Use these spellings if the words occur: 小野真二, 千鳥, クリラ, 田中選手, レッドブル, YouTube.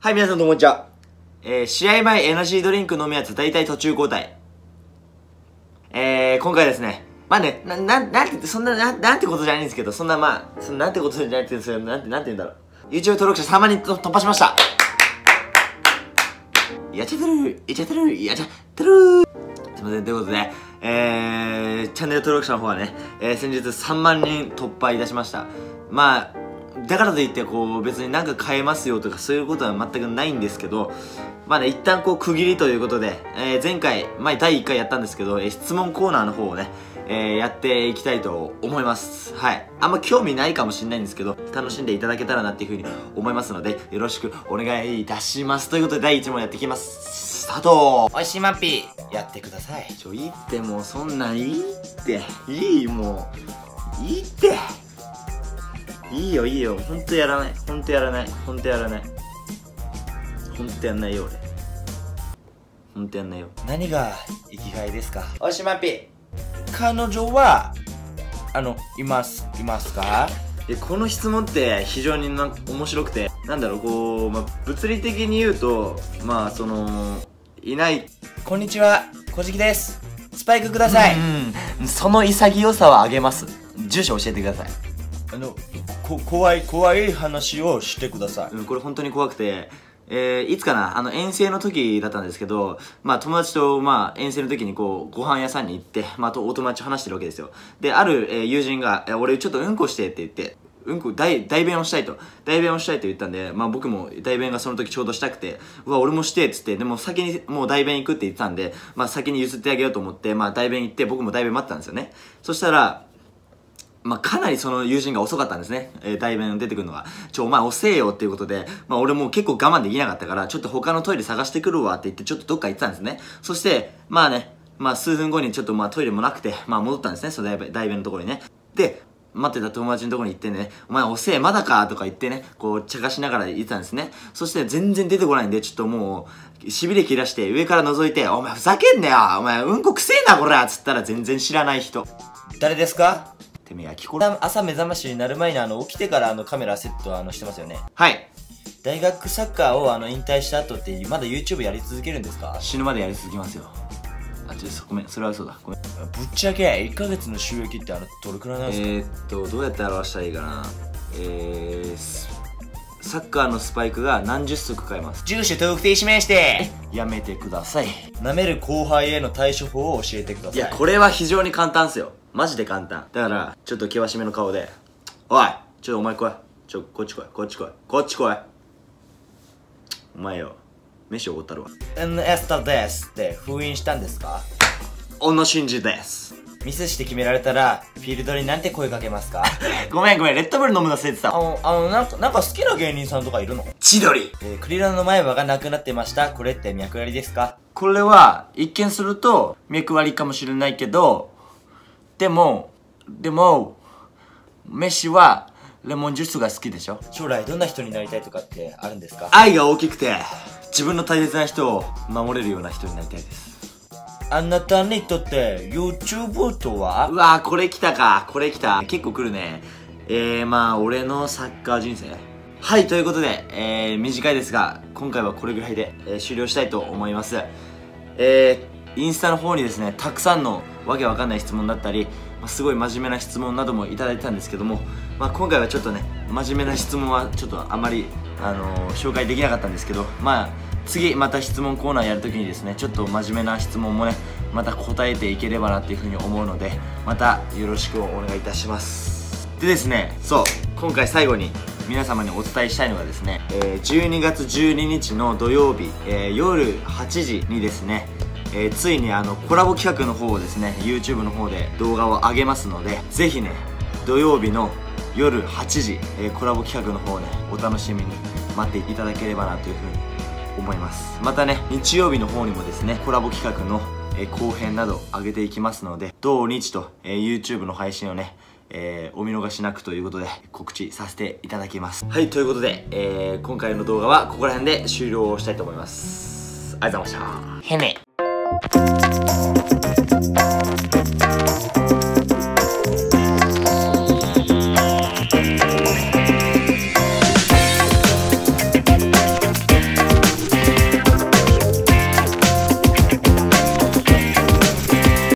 はい、皆さんどうもこんにちは。試合前エナジードリンク飲むやつ大体途中交代。今回ですね、まあね、なんてことじゃないんですけど、そんなまあ、そんななんてことじゃないって言うんですけど、なんて言うんだろう。YouTube 登録者3万人突破しました。やっちゃってるー。すいません、ということで、チャンネル登録者の方はね、先日3万人突破いたしました。まあ、だからといってこう別になんか変えますよとかそういうことは全くないんですけど、まあね、一旦こう区切りということで、前回第1回やったんですけど、質問コーナーの方をね、やっていきたいと思います。はい、あんま興味ないかもしれないんですけど、楽しんでいただけたらなっていうふうに思いますので、よろしくお願いいたします。ということで第1問やっていきます。スタート。おいしいマッピーやってください。いいって、もうそんなんいいって、いい、もういいって、いいよいいよ、ほんとやらない、ほんとやらない、ほんとやらない、ほんとやんないよ俺、ほんとやんないよ。何が生きがいですか？おしまぴ、彼女はいますか？この質問って非常に面白くて、なんだろう、こう、まあ、物理的に言うと、まあそのいない。こんにちは、こじきです、スパイクください。うん、その潔さはあげます。住所教えてください。怖い話をしてください。これ本当に怖くて、いつかな、遠征の時だったんですけど、まあ友達と、まあ遠征の時にこう、ご飯屋さんに行って、まあお友達と話してるわけですよ。で、ある、友人が、俺ちょっとうんこしてって言って、うんこ、代弁をしたいと言ったんで、まあ僕も代弁がその時ちょうどしたくて、うわ、俺もしてっつって、でも先にもう代弁行くって言ってたんで、まあ先に譲ってあげようと思って、まあ代弁行って、僕も代弁待ってたんですよね。そしたら、まあ、かなりその友人が遅かったんですね。代弁出てくるのが。お前遅えよっていうことで、まあ、俺もう結構我慢できなかったから、ちょっと他のトイレ探してくるわって言って、ちょっとどっか行ってたんですね。そして、まあね、まあ、数分後にちょっとまあ、トイレもなくて、まあ、戻ったんですね。その代弁のところにね。で、待ってた友達のところに行ってね、お前遅え、まだかとか言ってね、こう、茶化しながら言ってたんですね。そして、全然出てこないんで、ちょっともう、痺れ切らして、上から覗いて、お前ふざけんなよ、お前、うんこくせえな、こらつったら全然知らない人。誰ですか？朝目覚ましになる前に起きてからカメラセットしてますよね。はい。大学サッカーを引退した後ってまだ YouTube やり続けるんですか？死ぬまでやり続けますよ。あ、ちょっとごめん、それは嘘だ、ごめん。ぶっちゃけ1ヶ月の収益ってどれくらいなんですか？どうやって表したらいいかな。サッカーのスパイクが何十足買えます。住所特定指名してやめてください。なめる後輩への対処法を教えてください。いや、これは非常に簡単っすよ。マジで簡単だから、ちょっと険しめの顔で、おいちょっとお前来い、ちょこっち来い、お前よ、飯おごったるわ。エスタですって封印したんですか？小野真二です。ミスして決められたらフィールドになんて声かけますか？ごめん、レッドブル飲むの忘れてた。なんか好きな芸人さんとかいるの？千鳥。クリラの前歯がなくなってました。これって脈割りですか？これは一見すると脈割りかもしれないけど、でも、飯はレモンジュースが好きでしょ。将来どんな人になりたいとかってあるんですか？愛が大きくて、自分の大切な人を守れるような人になりたいです。あなたにとって YouTube とは？うわー、これ来たか、これ来た。結構来るね。まあ、俺のサッカー人生。はい、ということで、短いですが、今回はこれぐらいで、終了したいと思います。インスタの方にですね、たくさんのわけわかんない質問だったり、すごい真面目な質問などもいただいたんですけども、まあ、今回はちょっとね、真面目な質問はちょっとあまり、紹介できなかったんですけど、まあ、次また質問コーナーやるときにですね、ちょっと真面目な質問もね、また答えていければなっていうふうに思うので、またよろしくお願いいたします。でですね、そう、今回最後に皆様にお伝えしたいのがですね、12月12日の土曜日、夜8時にですね、ついにコラボ企画の方をですね、 YouTube の方で動画を上げますので、ぜひね、土曜日の夜8時、コラボ企画の方をね、お楽しみに待っていただければなというふうに思います。またね、日曜日の方にもですね、コラボ企画の、後編など上げていきますので、同日と、YouTube の配信をね、お見逃しなくということで告知させていただきます。はい、ということで、今回の動画はここら辺で終了したいと思います。ありがとうございました。へね。